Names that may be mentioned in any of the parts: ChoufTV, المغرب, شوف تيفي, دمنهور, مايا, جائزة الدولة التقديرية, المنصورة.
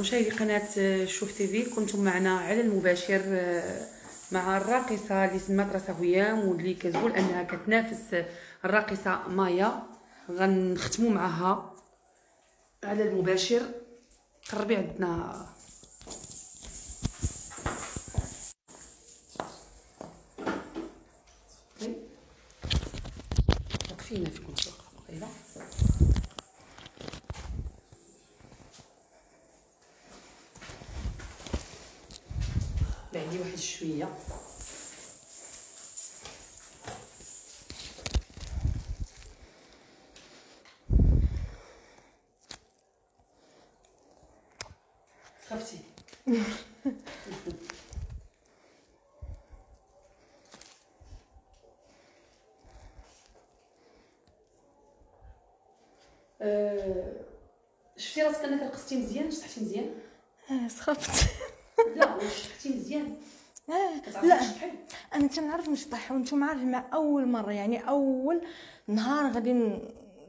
مشاهدي قناة شوف تيفي، كنتم معنا على المباشر مع الراقصة اللي سمات راسها هيام واللي كتقول انها كتنافس الراقصة مايا. غنختموا معها على المباشر. قربي عندنا. وقفينا فيكم شويه قليله. يعني واحد شويه خفتي. شفتي راسك انك رقصتي مزيان، شطحتي مزيان. سخفت. لا واش شطحتي مزيان؟ لا انا تنعرف نشطح، وانتم عارفين مع اول مره، يعني اول نهار غادي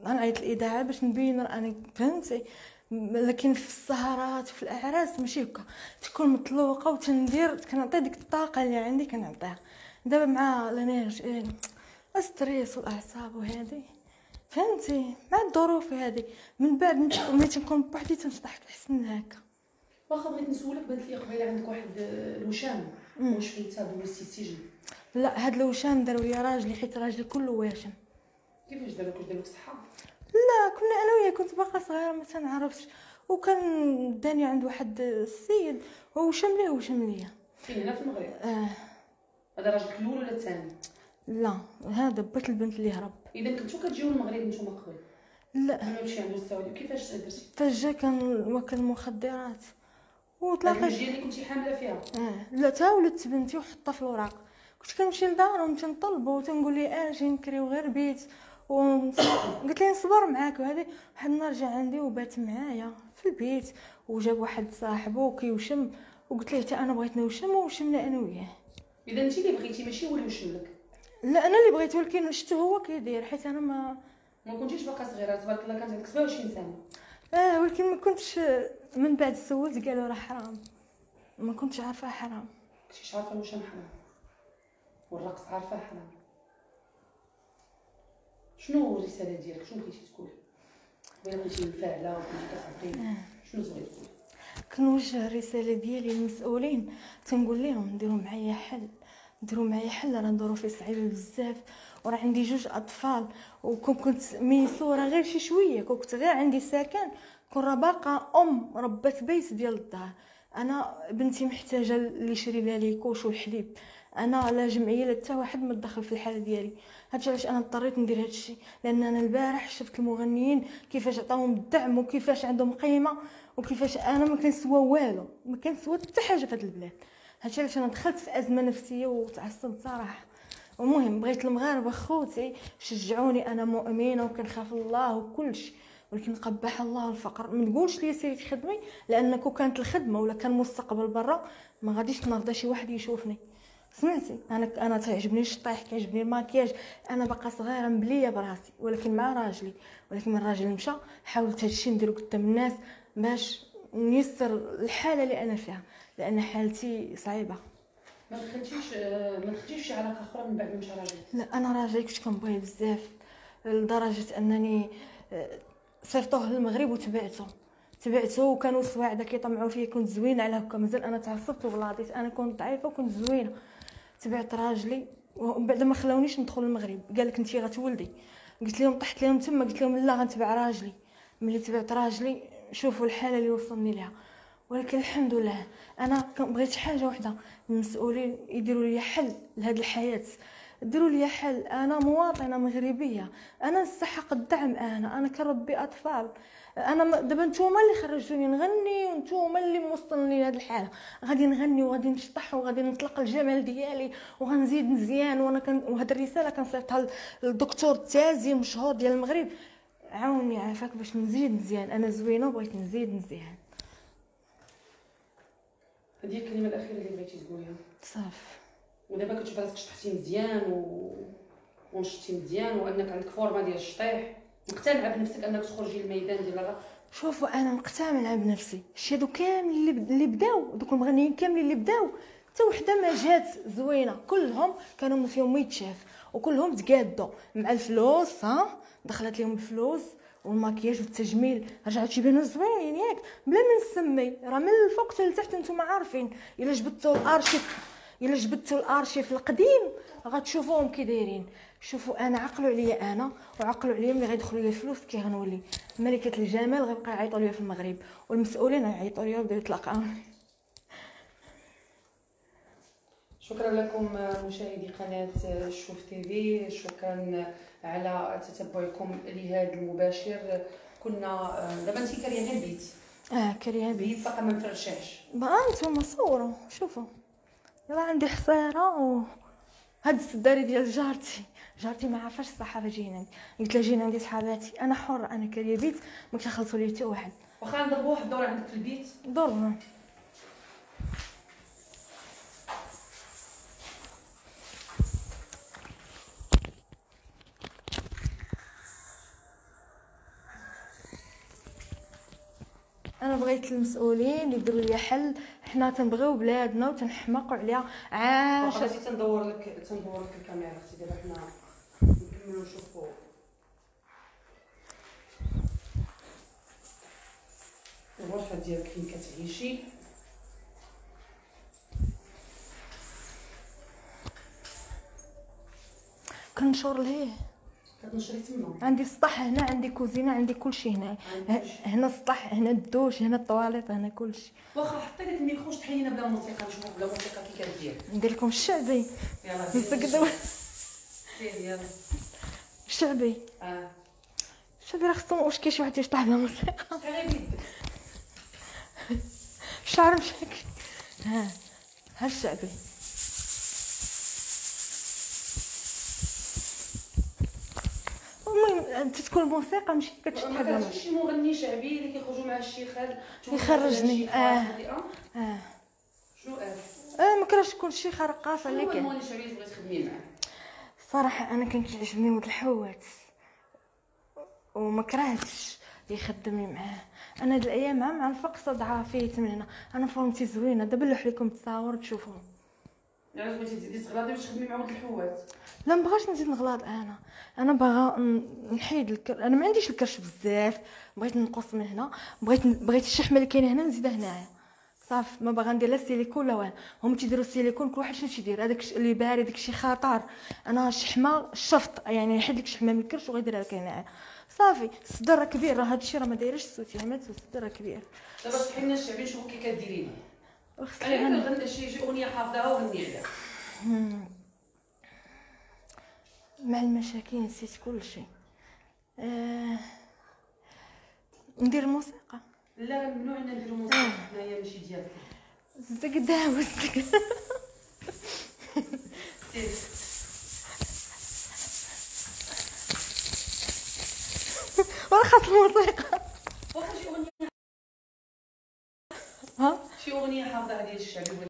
نعيط الاذاعه باش نبين انا فهمتي. لكن في السهرات وفي الاعراس ماشي هكا، تكون مطلوقه وتندير كنعطي ديك الطاقه اللي عندي كنعطيها. دابا مع الانرجي الستريس والاعصاب وهذه فهمتي، مع الظروف هذه من بعد ملي تنكون بوحدي تنشطح احسن من هكا. واخا بغيت نسولك، بانت لي قبيله عندك واحد الوشام، واش فين دوزتي السجن؟ لا هاد الوشام داروا لي راجلي، حيت راجلي كله واشم. كيفاش داروك؟ واش داروك صحه؟ لا كنا انا وياه، كنت باقا صغيره ما تنعرفش، وكان داني عند واحد السيد وشم ليه وشم ليا. فين؟ هنا في المغرب. هذا راجلك الاول ولا الثاني؟ لا هذا بات البنت اللي هرب. اذا كنتو كتجيو المغرب نتوما قبل؟ لا انا ماشي عند السعوديه. كيفاش درتي؟ فجا كان واكل المخدرات وطلقت. ديالي كنتي حامله فيها؟ لا تا ولدت بنتي وحطها في الوراق. كنت كنمشي لدارهم تنطلبوا وتنقول لي اجي نكريو غير بيت، قلت لي نصبر معاك وهذه. واحد النهار جا عندي وبات معايا في البيت، وجاب واحد صاحبو كيوشم، وقلت ليه حتى انا بغيت نوشم، وشمنا انا وياه. اذا انت اللي بغيتي ماشي هو اللي وشم لك؟ لا انا اللي بغيت، ولكن شفته هو كيدير، حيت انا ما كنتيش باقا صغيره، تبارك الله كانت عندك 27 سنه. ولكن ما كنتش، من بعد سولت قالوا راه حرام، ما كنتش عارفه حرام. كنتيش عارفه الوشم حرام والرقص عارفه حرام. شنو الرساله ديالك؟ شنو بغيتي تقولي؟ بغيتي تجي مفاعله وكنتي كتعطي شنو تبغي تقولي؟ كنوجه الرساله ديالي للمسؤولين، تنقول لهم ديروا معايا حل، ديروا معايا حل، راه ظروفي صعيبه بزاف، وراه عندي 2 أطفال، وكون كنت ميسوره غير شي شويه، كون كنت غير عندي سكن كون راه باقا ام ربات بيت ديال الدار. انا بنتي محتاجه اللي يشري لها الكوش والحليب، انا لا جمعيه لا حتى واحد متدخل في الحاله ديالي. هادشي علاش انا اضطريت ندير هادشي، لان انا البارح شفت المغنيين كيفاش عطاوهم الدعم، وكيفاش عندهم قيمه، وكيفاش انا ما كنسوى والو، ما كنسوى حتى حاجه في هاد البلاد. هادشي علاش انا دخلت في ازمه نفسيه وتعصبت صراحه. المهم بغيت المغاربه خوتي شجعوني، انا مؤمنه وكنخاف الله وكلشي، ولكن قبح الله الفقر. ما نقولش لي سيري تخدمي، لان كون كانت الخدمه ولا كان مستقبل برا ما غاديش نرضى شي واحد يشوفني. سمعتي انا تعجبني الشطيح، كيعجبني الماكياج، انا باقا صغيره مبليه براسي، ولكن مع راجلي. ولكن من راجلي مشى، حاولت هادشي نديرو قدام الناس باش نيسر الحاله اللي انا فيها، لان حالتي صعيبه. ما دخلتيش شي علاقه اخرى من بعد ما مشى راجلي؟ لا، انا راجلي كنت كنبغيه بزاف لدرجه انني صيفطوه للمغرب وتبعته وكانوا الصواعده كيطمعوا فيه، كنت زوينه على هكا، مازال انا تعصبت وبلاضيت، انا كنت ضعيفه وكنت زوينه. تبعت راجلي ومن بعد ما خلاونيش ندخل المغرب، قال لك انت غتولدي، قلت لهم طحت لهم تما، قلت لهم لا غنتبع راجلي. ملي تبعت راجلي شوفوا الحاله اللي وصلني لها، ولكن الحمد لله انا بغيت حاجه وحده، المسؤولين يديروا لي حل لهاد الحياه، ديروا لي حل. انا مواطنه مغربيه، انا نستحق الدعم، انا كنربي اطفال، انا دابا نتوما اللي خرجتوني نغني، نتوما اللي موصلني لهاد الحاله، غادي نغني وغادي نشطح وغادي نطلق الجمال ديالي وغنزيد مزيان. وهاد الرساله كنصيفطها للدكتور التازي مشهور ديال المغرب، عاوني عافاك باش نزيد مزيان، انا زوينه وبغيت نزيد مزيان. هادي الكلمه الاخيره اللي بغيتي تقوليها؟ صافي. ودابا كتشوف راسك شطحتي مزيان ونشطتي مزيان، وانك عندك فورمه ديال الشطيح، مقتنعه بنفسك انك تخرجي للميدان ديال الرقص؟ شوفوا انا مقتنعه بنفسي، شي هادو كامل اللي بداو، دوك المغنيين كاملين اللي بداو، حتى وحده ما جات زوينه، كلهم كانوا فيهم يتشاف وكلهم تقادوا مع الفلوس. ها دخلت لهم الفلوس والماكياج والتجميل، رجعوا يبانوا زوينين ياك بلا ما نسمي، راه من الفوق حتى لتحت نتوما عارفين. الا جبدتوا الارشيف القديم غتشوفوهم كي دايرين. شوفوا انا عقلوا عليا انا وعقلوا عليا، ملي غيدخلوا لي الفلوس كي غنولي ملكه الجمال، غيبقى يعيطوا ليا في المغرب والمسؤولين غيعيطوا ليا وبداو يطلقوني. شكرا لكم مشاهدي قناه شوف تي في، شكرا على تتبعكم لهذا المباشر. كنا دابا انت كاريه البيت؟ كاريه البيت فقط، ما مفرشاش بقى، نتوما صوروا شوفوا، يلا عندي حصيره وهاد السداري ديال جارتي ما عارفاش الصحافه جينا، قلت لها جينا عندي صحاباتي، انا حر، انا كاريه بيت ما كيخلصوا لي حتى واحد. واخا نضربوا واحد الدور عندك في البيت؟ ضربوا. انا بغيت المسؤولين يديروا لي حل، حنا تنبغيو بلادنا وتنحماقوا عليها. عاش غادي تندور لك الكاميرا اختي، دابا حنا نكملوا نشوفوا. الغرفه ديالك فين كتعيشي؟ كنشور لهيه، كتنشري تما؟ عندي السطح هنا، عندي كوزينه، عندي كلشي هنا، هنا السطح، هنا الدوش، هنا الطواليط، هنا كلشي. واخا حطي لك الميكروش تحيينا بلا موسيقى، نشوفوا بلا موسيقى كي كدير. ندير لكم الشعبي. يلاه نسكتوا. يلاه الشعبي. الشعبي راه خصو، واش كاين شي واحد يشطح بلا موسيقى؟ غير بيدك. الشعر مشاك. ها الشعبي. انت تكون موسيقى ماشي كتشتحب. ما كاينش شي مغني شعبي اللي كيخرجوا مع الشيخات يخرجني؟ شنو ما كرهتش كل شي خرقاصه اللي كاين. شنو المغني الشعبي اللي بغيتي تخدمي معاه؟ صراحه انا كنعجبني ولد الحوات وما كرهتش يخدمني معاه. انا هاد الايام مع الفقصه ضعافيت من هنا، انا فورمتي زوينه، دابا نلوح لكم التصاور تشوفوهم. علاش بغيتي تزيدي تغلاضي باش تخدمي مع ولد الحوات؟ لا، مبغاش نزيد نغلاض، انا باغا نحيد انا ما عنديش الكرش بزاف، بغيت نقص من هنا، بغيت الشحمه اللي كاينه هنا نزيدها هنايا، صافي ما باغا ندير لا سيليكون لا والو. هما تيديروا السيليكون كل واحد شنو تيدير، هذاك اللي باري داكشي خطر. انا الشحمه الشفط، يعني نحيد لك الشحمه من الكرش وغيديرها لك هنايا، صافي. الصدر راه كبير، راه هادشي راه ما دايرش الصوتي، ما الصدر راه كبير. دابا صحي لنا الشعبي نشوفو كي كديري. انا غنغني شي اغنيه حافظاها وغني عليها. مع المشاكل نسيت كل شيء. ندير موسيقى؟ لا، ممنوع ان نديرو موسيقى هنايا، ماشي ديالك. زكدا وزكدا ولا خاص الموسيقى. واخا شي اغنيه حافظه هذه الشعبي